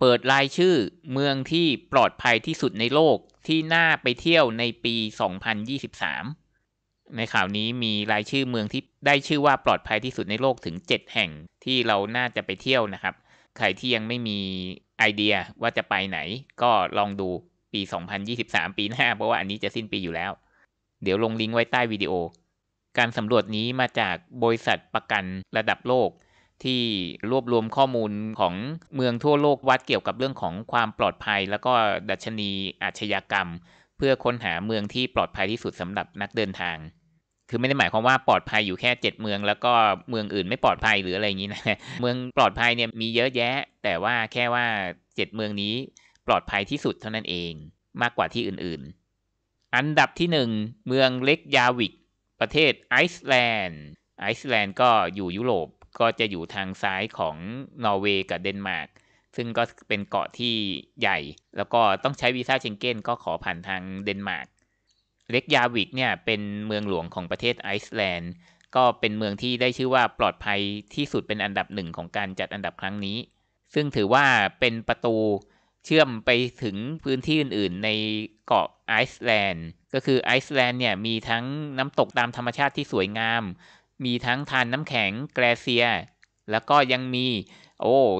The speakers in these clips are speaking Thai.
เปิดรายชื่อเมืองที่ปลอดภัยที่สุดในโลกที่น่าไปเที่ยวในปี 2023 ในข่าวนี้มีรายชื่อเมืองที่ได้ชื่อว่าปลอดภัยที่สุดในโลกถึง 7 แห่งที่เราน่าจะไปเที่ยวนะครับใครที่ยังไม่มีไอเดียว่าจะไปไหนก็ลองดูปี 2023 ปีหน้าเพราะว่าอันนี้จะสิ้นปีอยู่แล้วเดี๋ยวลงลิงก์ไว้ใต้วิดีโอการสำรวจนี้มาจากบริษัทประกันระดับโลกที่รวบรวมข้อมูลของเมืองทั่วโลกวัดเกี่ยวกับเรื่องของความปลอดภัยแล้วก็ดัชนีอาชญากรรมเพื่อค้นหาเมืองที่ปลอดภัยที่สุดสำหรับนักเดินทางคือไม่ได้หมายความว่าปลอดภัยอยู่แค่7เมืองแล้วก็เมืองอื่นไม่ปลอดภัยหรืออะไรอย่างนี้นะเมืองปลอดภัยเนี่ยมีเยอะแยะแต่ว่าแค่ว่า7เมืองนี้ปลอดภัยที่สุดเท่านั้นเองมากกว่าที่อื่นๆอันดับที่1เมืองเล็กยาวิกประเทศไอซ์แลนด์ก็อยู่ยุโรปก็จะอยู่ทางซ้ายของนอร์เวย์กับเดนมาร์กซึ่งก็เป็นเกาะที่ใหญ่แล้วก็ต้องใช้วีซ่าเชงเก้นก็ขอผ่านทางเดนมาร์กเล็กยาวิกเนี่ยเป็นเมืองหลวงของประเทศไอซ์แลนด์ก็เป็นเมืองที่ได้ชื่อว่าปลอดภัยที่สุดเป็นอันดับหนึ่งของการจัดอันดับครั้งนี้ซึ่งถือว่าเป็นประตูเชื่อมไปถึงพื้นที่อื่นๆในเกาะไอซ์แลนด์ก็คือไอซ์แลนด์เนี่ยมีทั้งน้ำตกตามธรรมชาติที่สวยงามมีทั้งทานน้ำแข็งแกลเซียแล้วก็ยังมี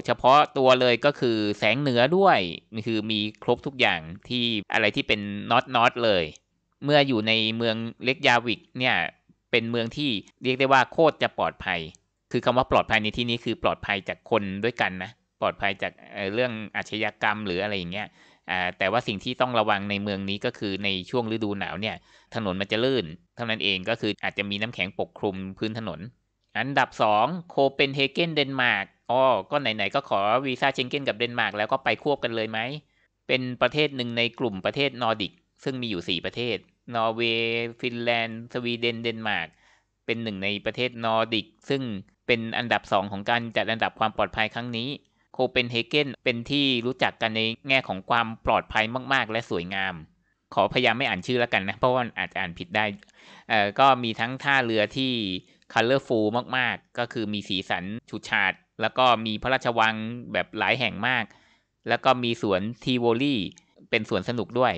เฉพาะตัวเลยก็คือแสงเหนือด้วยคือมีครบทุกอย่างที่อะไรที่เป็นนอตเลยเมื่ออยู่ในเมืองเล็กยาวิกเนี่ยเป็นเมืองที่เรียกได้ว่าโคตรจะปลอดภัยคือคำว่าปลอดภัยในที่นี้คือปลอดภัยจากคนด้วยกันนะปลอดภัยจากเรื่องอาชญากรรมหรืออะไรอย่างเงี้ยแต่ว่าสิ่งที่ต้องระวังในเมืองนี้ก็คือในช่วงฤดูหนาวเนี่ยถนนมันจะลื่นเท่านั้นเองก็คืออาจจะมีน้ำแข็งปกคลุมพื้นถนนอันดับ2โคเปนเฮเกนเดนมาร์กก็ไหนๆก็ขอวีซ่าเชงเก้นกับเดนมาร์กแล้วก็ไปควบกันเลยไหมเป็นประเทศหนึ่งในกลุ่มประเทศนอร์ดิกซึ่งมีอยู่4ประเทศนอร์เวย์ฟินแลนด์สวีเดนเดนมาร์กเป็นหนึ่งในประเทศนอร์ดิกซึ่งเป็นอันดับ2ของการจัดอันดับความปลอดภัยครั้งนี้โคเปนเฮเกนเป็นที่รู้จักกันในแง่ของความปลอดภัยมากๆและสวยงามขอพยายามไม่อ่านชื่อแล้วกันนะเพราะว่าอาจจะอ่านผิดได้ก็มีทั้งท่าเรือที่ colorful มากๆก็คือมีสีสันฉูดฉาดแล้วก็มีพระราชวังแบบหลายแห่งมากแล้วก็มีสวนทีโวลีเป็นสวนสนุกด้วย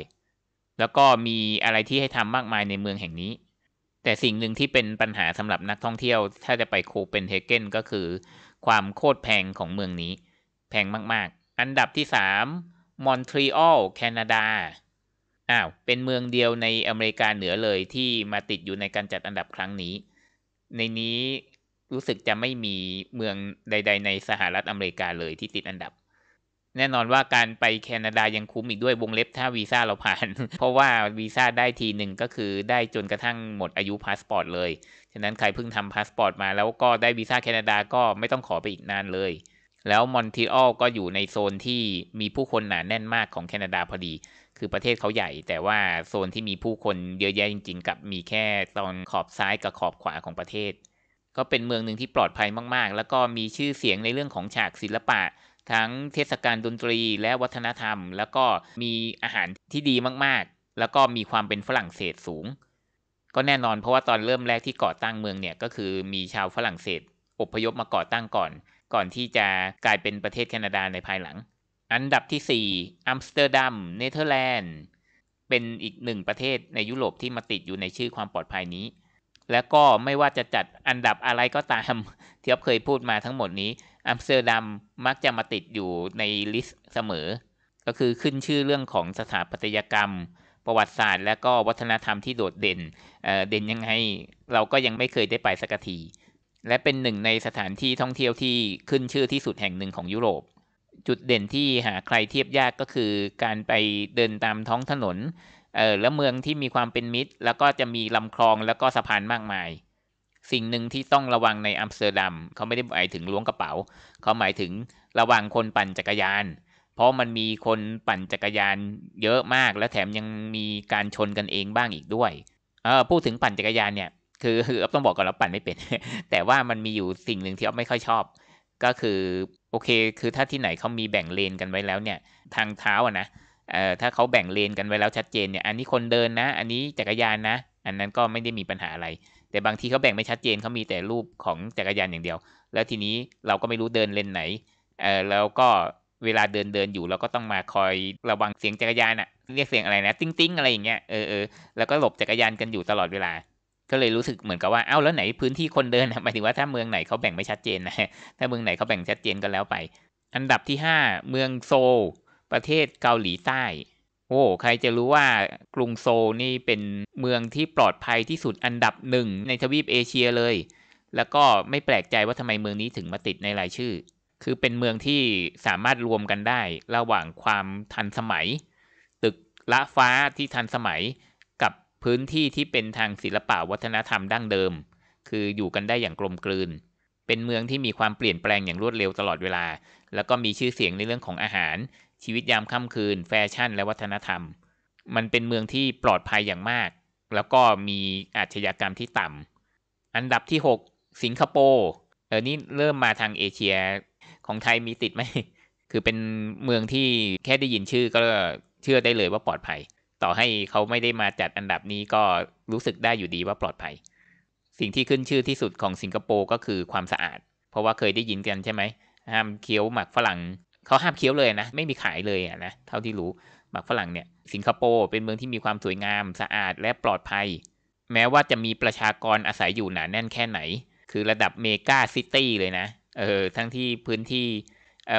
แล้วก็มีอะไรที่ให้ทำมากมายในเมืองแห่งนี้แต่สิ่งหนึ่งที่เป็นปัญหาสำหรับนักท่องเที่ยวถ้าจะไปโคเปนเฮเกนก็คือความโคตรแพงของเมืองนี้แพงมากๆอันดับที่3มอนทรีออลแคนาดาเป็นเมืองเดียวในอเมริกาเหนือเลยที่มาติดอยู่ในการจัดอันดับครั้งนี้ในนี้รู้สึกจะไม่มีเมืองใดๆในสหรัฐอเมริกาเลยที่ติดอันดับแน่นอนว่าการไปแคนาดายังคุ้มอีกด้วยวงเล็บถ้าวีซ่าเราผ่าน เพราะว่าวีซ่าได้ทีหนึ่งก็คือได้จนกระทั่งหมดอายุพาสปอร์ตเลยฉะนั้นใครเพิ่งทำพาสปอร์ตมาแล้วก็ได้วีซ่าแคนาดาก็ไม่ต้องขอไปอีกนานเลยแล้วมอนทรีออลก็อยู่ในโซนที่มีผู้คนหนาแน่นมากของแคนาดาพอดีคือประเทศเขาใหญ่แต่ว่าโซนที่มีผู้คนเยอะแยะจริงๆกับมีแค่ตอนขอบซ้ายกับขอบขวาของประเทศก็เป็นเมืองหนึ่งที่ปลอดภัยมากๆแล้วก็มีชื่อเสียงในเรื่องของฉากศิลปะทั้งเทศกาลดนตรีและวัฒนธรรมแล้วก็มีอาหารที่ดีมากๆแล้วก็มีความเป็นฝรั่งเศสสูงก็แน่นอนเพราะว่าตอนเริ่มแรกที่ก่อตั้งเมืองเนี่ยก็คือมีชาวฝรั่งเศสอพยพมาก่อตั้งก่อนที่จะกลายเป็นประเทศแคนาดาในภายหลังอันดับที่4อัมสเตอร์ดัมเนเธอร์แลนด์เป็นอีกหนึ่งประเทศในยุโรปที่มาติดอยู่ในชื่อความปลอดภัยนี้และก็ไม่ว่าจะจัดอันดับอะไรก็ตามที่เคยพูดมาทั้งหมดนี้อัมสเตอร์ดัมมักจะมาติดอยู่ในลิสต์เสมอก็คือขึ้นชื่อเรื่องของสถาปัตยกรรมประวัติศาสตร์และก็วัฒนธรรมที่โดดเด่นเด่นยังไงเราก็ยังไม่เคยได้ไปสักทีและเป็นหนึ่งในสถานที่ท่องเที่ยวที่ขึ้นชื่อที่สุดแห่งหนึ่งของยุโรปจุดเด่นที่หาใครเทียบยากก็คือการไปเดินตามท้องถนนและเมืองที่มีความเป็นมิตรแล้วก็จะมีลำคลองแล้วก็สะพานมากมายสิ่งหนึ่งที่ต้องระวังในอัมสเตอร์ดัมเขาไม่ได้หมายถึงล้วงกระเป๋าเขาหมายถึงระวังคนปั่นจักรยานเพราะมันมีคนปั่นจักรยานเยอะมากและแถมยังมีการชนกันเองบ้างอีกด้วยพูดถึงปั่นจักรยานเนี่ยคืออ๊อฟต้องบอกก่อนว่าปั่นไม่เป็นแต่ว่ามันมีอยู่สิ่งหนึ่งที่อ๊อฟไม่ค่อยชอบก็คือคือถ้าที่ไหนเขามีแบ่งเลนกันไว้แล้วเนี่ยทางเท้านะถ้าเขาแบ่งเลนกันไว้แล้วชัดเจนเนี่ยอันนี้คนเดินนะอันนี้จักรยานนะอันนั้นก็ไม่ได้มีปัญหาอะไรแต่บางทีเขาแบ่งไม่ชัดเจนเขามีแต่รูปของจักรยานอย่างเดียวแล้วทีนี้เราก็ไม่รู้เดินเลนไหนแล้วก็ เวลาเดินอยู่เราก็ต้องมาคอยระวังเสียงจักรยานอะเรียกเสียงอะไรนะติ้งติ้งอะไรอย่างเงี้ยเออแล้วก็หลบจักรยานกันอยู่ตลอดเวลาก็เลยรู้สึกเหมือนกับว่าเอ้าแล้วไหนพื้นที่คนเดินหมายถึงว่าถ้าเมืองไหนเขาแบ่งไม่ชัดเจนนะถ้าเมืองไหนเขาแบ่งชัดเจนกันแล้วไปอันดับที่5เมืองโซลประเทศเกาหลีใต้โอ้ใครจะรู้ว่ากรุงโซลนี่เป็นเมืองที่ปลอดภัยที่สุดอันดับ1ในทวีปเอเชียเลยแล้วก็ไม่แปลกใจว่าทำไมเมืองนี้ถึงมาติดในรายชื่อคือเป็นเมืองที่สามารถรวมกันได้ระหว่างความทันสมัยตึกละฟ้าที่ทันสมัยกับพื้นที่ที่เป็นทางศิลปะวัฒนธรรมดั้งเดิมคืออยู่กันได้อย่างกลมกลืนเป็นเมืองที่มีความเปลี่ยนแปลงอย่างรวดเร็วตลอดเวลาแล้วก็มีชื่อเสียงในเรื่องของอาหารชีวิตยามค่ำคืนแฟชั่นและวัฒนธรรมมันเป็นเมืองที่ปลอดภัยอย่างมากแล้วก็มีอาชญากรรมที่ต่ำอันดับที่6สิงคโปร์นี่เริ่มมาทางเอเชียของไทยมีติดไหมคือเป็นเมืองที่แค่ได้ยินชื่อก็เชื่อได้เลยว่าปลอดภัยต่อให้เขาไม่ได้มาจัดอันดับนี้ก็รู้สึกได้อยู่ดีว่าปลอดภัยสิ่งที่ขึ้นชื่อที่สุดของสิงคโปร์ก็คือความสะอาดเพราะว่าเคยได้ยินกันใช่ไหมห้ามเคี้ยวหมากฝรั่งเขาห้ามเคี้ยวเลยนะไม่มีขายเลยนะเท่าที่รู้หมากฝรั่งเนี่ยสิงคโปร์เป็นเมืองที่มีความสวยงามสะอาดและปลอดภัยแม้ว่าจะมีประชากรอาศัยอยู่หนาแน่นแค่ไหนคือระดับเมกาซิตี้เลยนะทั้งที่พื้นที่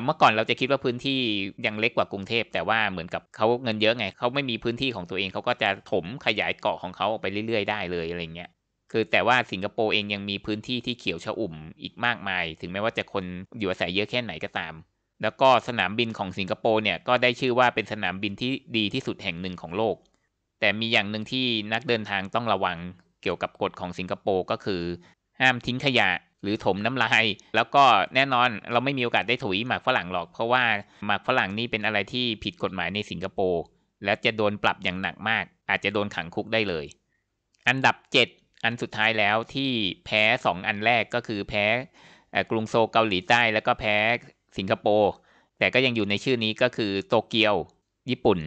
เมื่อก่อนเราจะคิดว่าพื้นที่ยังเล็กกว่ากรุงเทพแต่ว่าเหมือนกับเขาเงินเยอะไงเขาไม่มีพื้นที่ของตัวเองเขาก็จะถมขยายเกาะของเขาออกไปเรื่อยๆได้เลยอะไรเงี้ยคือแต่ว่าสิงคโปร์เองยังมีพื้นที่ที่เขียวชอุ่มอีกมากมายถึงแม้ว่าจะคนอยู่อาศัยเยอะแค่ไหนก็ตามแล้วก็สนามบินของสิงคโปร์เนี่ยก็ได้ชื่อว่าเป็นสนามบินที่ดีที่สุดแห่งหนึ่งของโลกแต่มีอย่างหนึ่งที่นักเดินทางต้องระวังเกี่ยวกับกฎของสิงคโปร์ก็คือห้ามทิ้งขยะหรือถมน้ำลายแล้วก็แน่นอนเราไม่มีโอกาสได้ถุยหมากฝรั่งหรอกเพราะว่าหมากฝรั่งนี่เป็นอะไรที่ผิดกฎหมายในสิงคโปร์และจะโดนปรับอย่างหนักมากอาจจะโดนขังคุกได้เลยอันดับ7อันสุดท้ายแล้วที่แพ้2อันแรกก็คือแพ้กรุงโซลเกาหลีใต้แล้วก็แพ้สิงคโปร์แต่ก็ยังอยู่ในชื่อนี้ก็คือโตเกียวญี่ปุ่น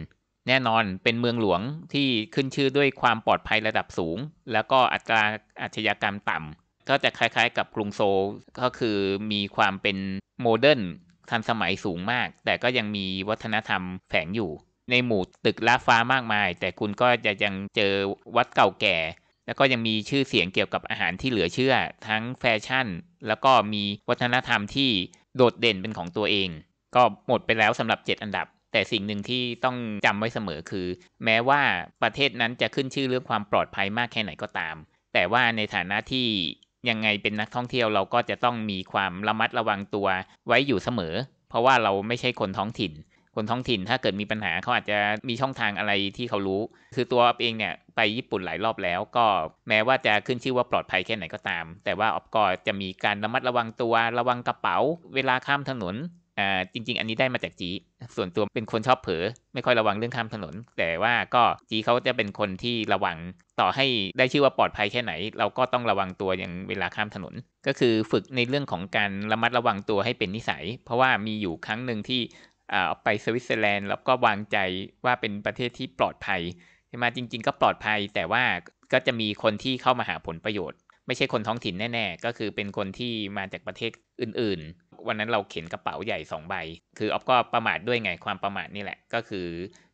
แน่นอนเป็นเมืองหลวงที่ขึ้นชื่อด้วยความปลอดภัยระดับสูงแล้วก็อัตราอาชญากรรมต่ำก็จะคล้ายๆกับกรุงโซลก็คือมีความเป็นโมเดิร์นทันสมัยสูงมากแต่ก็ยังมีวัฒนธรรมแฝงอยู่ในหมู่ตึกล้าฟ้ามากมายแต่คุณก็จะยังเจอวัดเก่าแก่แล้วก็ยังมีชื่อเสียงเกี่ยวกับอาหารที่เหลือเชื่อทั้งแฟชั่นแล้วก็มีวัฒนธรรมที่โดดเด่นเป็นของตัวเองก็หมดไปแล้วสำหรับ7อันดับแต่สิ่งหนึ่งที่ต้องจำไว้เสมอคือแม้ว่าประเทศนั้นจะขึ้นชื่อเรื่องความปลอดภัยมากแค่ไหนก็ตามแต่ว่าในฐานะที่ยังไงเป็นนักท่องเที่ยวเราก็จะต้องมีความระมัดระวังตัวไว้อยู่เสมอเพราะว่าเราไม่ใช่คนท้องถิ่นคนท้องถิ่นถ้าเกิดมีปัญหาเขาอาจจะมีช่องทางอะไรที่เขารู้คือตัวอ๊อฟเองเนี่ยไปญี่ปุ่นหลายรอบแล้วก็แม้ว่าจะขึ้นชื่อว่าปลอดภัยแค่ไหนก็ตามแต่ว่าอ๊อฟก็จะมีการระมัดระวังตัวระวังกระเป๋าเวลาข้ามถนนจริงๆอันนี้ได้มาจากจีส่วนตัวเป็นคนชอบเผลอไม่ค่อยระวังเรื่องข้ามถนนแต่ว่าก็จีเขาจะเป็นคนที่ระวังต่อให้ได้ชื่อว่าปลอดภัยแค่ไหนเราก็ต้องระวังตัวอย่างเวลาข้ามถนนก็คือฝึกในเรื่องของการระมัดระวังตัวให้เป็นนิสัยเพราะว่ามีอยู่ครั้งหนึ่งที่ไปสวิตเซอร์แลนด์แล้วก็วางใจว่าเป็นประเทศที่ปลอดภัยใช่ไหมจริงๆก็ปลอดภัยแต่ว่าก็จะมีคนที่เข้ามาหาผลประโยชน์ไม่ใช่คนท้องถิ่นแน่ๆก็คือเป็นคนที่มาจากประเทศอื่นๆวันนั้นเราเข็นกระเป๋าใหญ่2ใบคืออ๊อฟก็ประมาทด้วยไงความประมาทนี่แหละก็คือ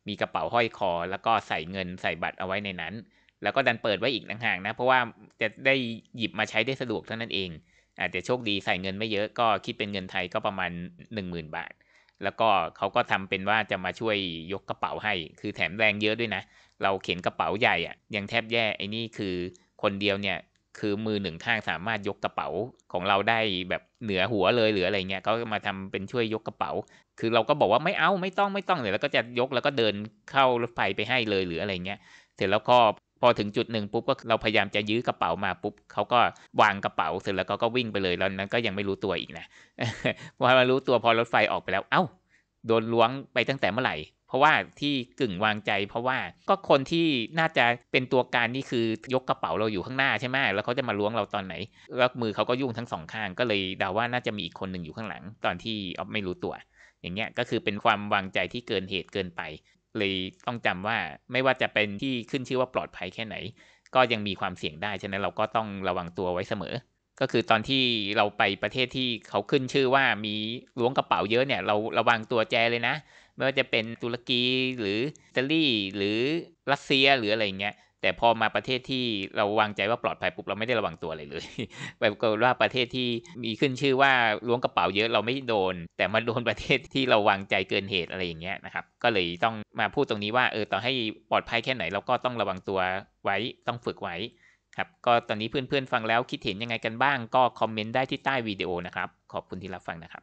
มีกระเป๋าห้อยคอแล้วก็ใส่เงินใส่บัตรเอาไว้ในนั้นแล้วก็ดันเปิดไว้อีกห่างๆนะเพราะว่าจะได้หยิบมาใช้ได้สะดวกเท่านั้นเองอาจจะโชคดีใส่เงินไม่เยอะก็คิดเป็นเงินไทยก็ประมาณ 10,000 บาทแล้วก็เขาก็ทำเป็นว่าจะมาช่วยยกกระเป๋าให้คือแถมแรงเยอะด้วยนะเราเข็นกระเป๋าใหญ่อะยังแทบแย่ไอ้นี่คือคนเดียวเนี่ยคือมือหนึ่งข้างสามารถยกกระเป๋าของเราได้แบบเหนือหัวเลยหรืออะไรเงี้ยเขามาทำเป็นช่วยยกกระเป๋าคือเราก็บอกว่าไม่เอาไม่ต้องเลยแล้วก็จะยกแล้วก็เดินเข้ารถไฟไปให้เลยหรืออะไรเงี้ยเสร็จแล้วก็พอถึงจุดหนึ่งปุ๊บก็เราพยายามจะยื้อกระเป๋ามาปุ๊บเขาก็วางกระเป๋าเสร็จแล้วก็วิ่งไปเลยแล้วนั้นก็ยังไม่รู้ตัวอีกนะพอมารู้ตัวพอรถไฟออกไปแล้วเอ้าโดนล้วงไปตั้งแต่เมื่อไหร่เพราะว่าที่กึ่งวางใจเพราะว่าก็คนที่น่าจะเป็นตัวการนี่คือยกกระเป๋าเราอยู่ข้างหน้าใช่ไหมแล้วเขาจะมาล้วงเราตอนไหนแล้วมือเขาก็ยุ่งทั้งสองข้างก็เลยเดาว่าน่าจะมีอีกคนหนึ่งอยู่ข้างหลังตอนที่อ๊อฟไม่รู้ตัวอย่างเงี้ยก็คือเป็นความวางใจที่เกินเหตุเกินไปเลยต้องจำว่าไม่ว่าจะเป็นที่ขึ้นชื่อว่าปลอดภัยแค่ไหนก็ยังมีความเสี่ยงได้ฉะนั้นเราก็ต้องระวังตัวไว้เสมอ ก็คือตอนที่เราไปประเทศที่เขาขึ้นชื่อว่ามีล้วงกระเป๋าเยอะเนี่ยเราระวังตัวแจเลยนะไม่ว่าจะเป็นตุรกีหรืออิตาลีหรือรัสเซียหรืออะไรอย่างเงี้ยแต่พอมาประเทศที่เราวางใจว่าปลอดภัยปุ๊บเราไม่ได้ระวังตัวอะไรเลยไปกลัวว่าประเทศที่มีขึ้นชื่อว่าล้วงกระเป๋าเยอะเราไม่โดนแต่มาโดนประเทศที่เราวางใจเกินเหตุอะไรอย่างเงี้ยนะครับก็เลยต้องมาพูดตรงนี้ว่าต่อให้ปลอดภัยแค่ไหนเราก็ต้องระวังตัวไว้ต้องฝึกไว้ครับก็ตอนนี้เพื่อนๆฟังแล้วคิดเห็นยังไงกันบ้างก็คอมเมนต์ได้ที่ใต้วิดีโอนะครับขอบคุณที่รับฟังนะครับ